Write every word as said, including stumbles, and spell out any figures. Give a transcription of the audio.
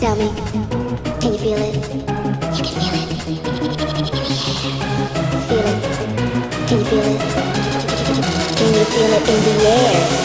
Tell me, can you feel it? You can feel it. Feel it. Can you feel it? Can you feel it in the air?